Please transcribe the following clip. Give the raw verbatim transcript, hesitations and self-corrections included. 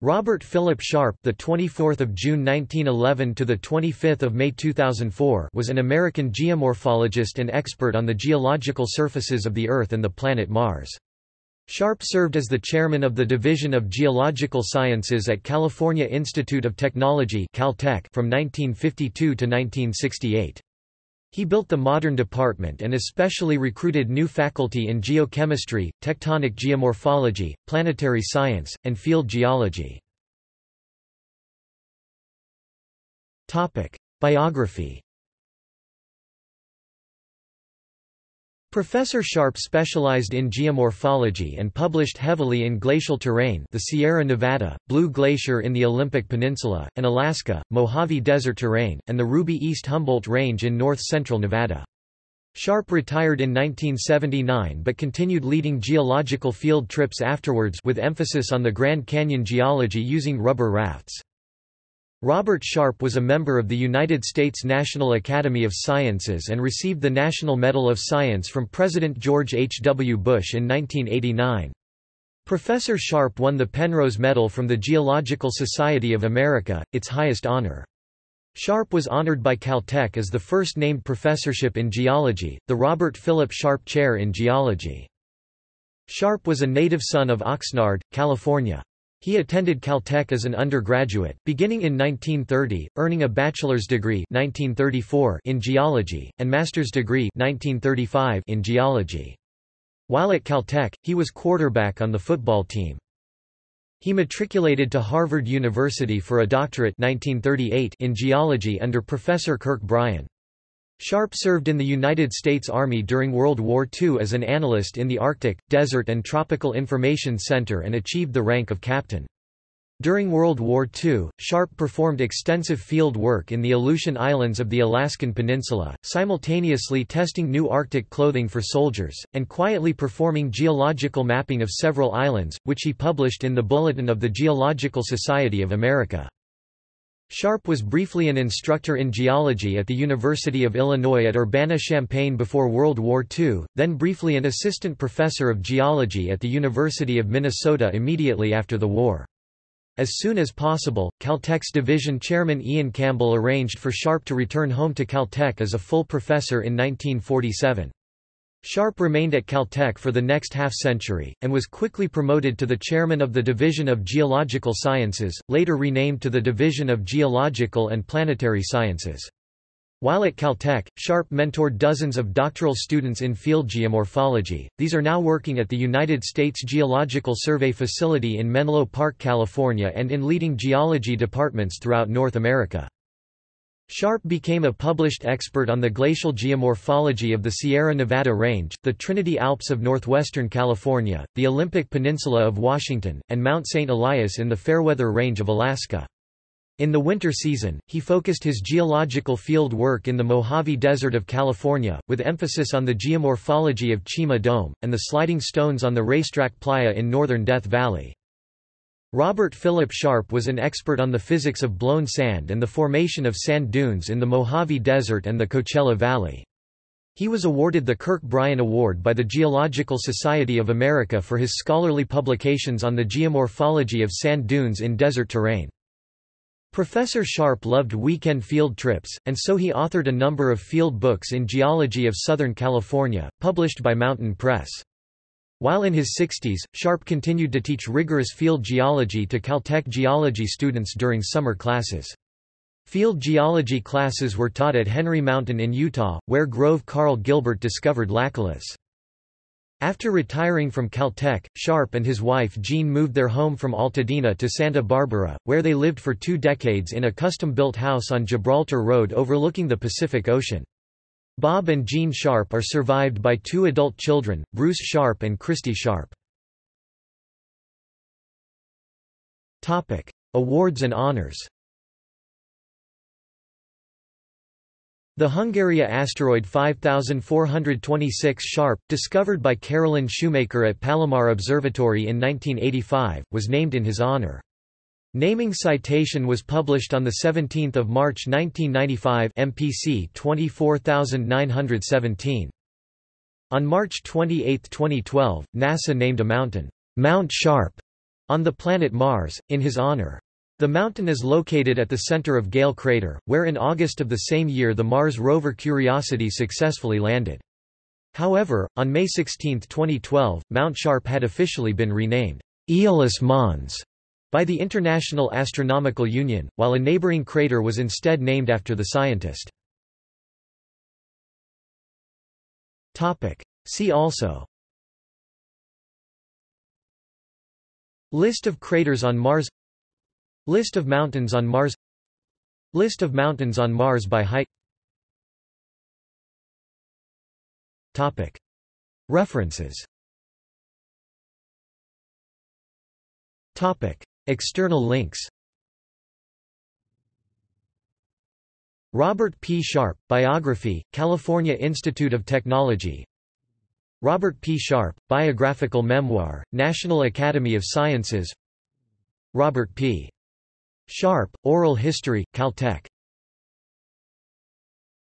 Robert Philip Sharp, the twenty-fourth of June nineteen eleven to the twenty-fifth of May two thousand four, was an American geomorphologist and expert on the geological surfaces of the Earth and the planet Mars. Sharp served as the chairman of the Division of Geological Sciences at California Institute of Technology (Caltech) from nineteen fifty-two to nineteen sixty-eight. He built the modern department and especially recruited new faculty in geochemistry, tectonic geomorphology, planetary science, and field geology. Biography. Professor Sharp specialized in geomorphology and published heavily in glacial terrain, the Sierra Nevada, Blue Glacier in the Olympic Peninsula, and Alaska, Mojave Desert terrain, and the Ruby East Humboldt Range in north-central Nevada. Sharp retired in nineteen seventy-nine but continued leading geological field trips afterwards with emphasis on the Grand Canyon geology using rubber rafts. Robert Sharp was a member of the United States National Academy of Sciences and received the National Medal of Science from President George H W Bush in nineteen eighty-nine. Professor Sharp won the Penrose Medal from the Geological Society of America, its highest honor. Sharp was honored by Caltech as the first named professorship in geology, the Robert Philip Sharp Chair in Geology. Sharp was a native son of Oxnard, California. He attended Caltech as an undergraduate, beginning in nineteen thirty, earning a bachelor's degree nineteen thirty-four in geology, and master's degree nineteen thirty-five in geology. While at Caltech, he was quarterback on the football team. He matriculated to Harvard University for a doctorate nineteen thirty-eight in geology under Professor Kirk Bryan. Sharp served in the United States Army during World War Two as an analyst in the Arctic, Desert and Tropical Information Center and achieved the rank of captain. During World War Two, Sharp performed extensive field work in the Aleutian Islands of the Alaskan Peninsula, simultaneously testing new Arctic clothing for soldiers, and quietly performing geological mapping of several islands, which he published in the Bulletin of the Geological Society of America. Sharp was briefly an instructor in geology at the University of Illinois at Urbana-Champaign before World War Two, then briefly an assistant professor of geology at the University of Minnesota immediately after the war. As soon as possible, Caltech's division chairman Ian Campbell arranged for Sharp to return home to Caltech as a full professor in nineteen forty-seven. Sharp remained at Caltech for the next half-century, and was quickly promoted to the chairman of the Division of Geological Sciences, later renamed to the Division of Geological and Planetary Sciences. While at Caltech, Sharp mentored dozens of doctoral students in field geomorphology. These are now working at the United States Geological Survey facility in Menlo Park, California, and in leading geology departments throughout North America. Sharp became a published expert on the glacial geomorphology of the Sierra Nevada Range, the Trinity Alps of northwestern California, the Olympic Peninsula of Washington, and Mount Saint Elias in the Fairweather Range of Alaska. In the winter season, he focused his geological field work in the Mojave Desert of California, with emphasis on the geomorphology of Chima Dome, and the sliding stones on the racetrack playa in northern Death Valley. Robert Philip Sharp was an expert on the physics of blown sand and the formation of sand dunes in the Mojave Desert and the Coachella Valley. He was awarded the Kirk Bryan Award by the Geological Society of America for his scholarly publications on the geomorphology of sand dunes in desert terrain. Professor Sharp loved weekend field trips, and so he authored a number of field books in geology of Southern California, published by Mountain Press. While in his sixties, Sharp continued to teach rigorous field geology to Caltech geology students during summer classes. Field geology classes were taught at Henry Mountain in Utah, where Grove Carl Gilbert discovered laculas. After retiring from Caltech, Sharp and his wife Jean moved their home from Altadena to Santa Barbara, where they lived for two decades in a custom-built house on Gibraltar Road overlooking the Pacific Ocean. Bob and Jean Sharp are survived by two adult children, Bruce Sharp and Christy Sharp. Topic: Awards and honors. The Hungaria asteroid five thousand four hundred twenty-six Sharp, discovered by Carolyn Shoemaker at Palomar Observatory in nineteen eighty-five, was named in his honor. Naming citation was published on the seventeenth of March nineteen ninety-five M P C twenty-four thousand nine hundred seventeen. On March twenty-eighth, twenty twelve, NASA named a mountain, Mount Sharp, on the planet Mars, in his honor. The mountain is located at the center of Gale Crater, where in August of the same year the Mars rover Curiosity successfully landed. However, on May sixteenth twenty twelve, Mount Sharp had officially been renamed Aeolus Mons by the International Astronomical Union, while a neighboring crater was instead named after the scientist. See also: List of craters on Mars, List of mountains on Mars, List of mountains on Mars by height. References. External links. Robert P. Sharp, Biography, California Institute of Technology. Robert P. Sharp, Biographical Memoir, National Academy of Sciences. Robert P. Sharp, Oral History, Caltech.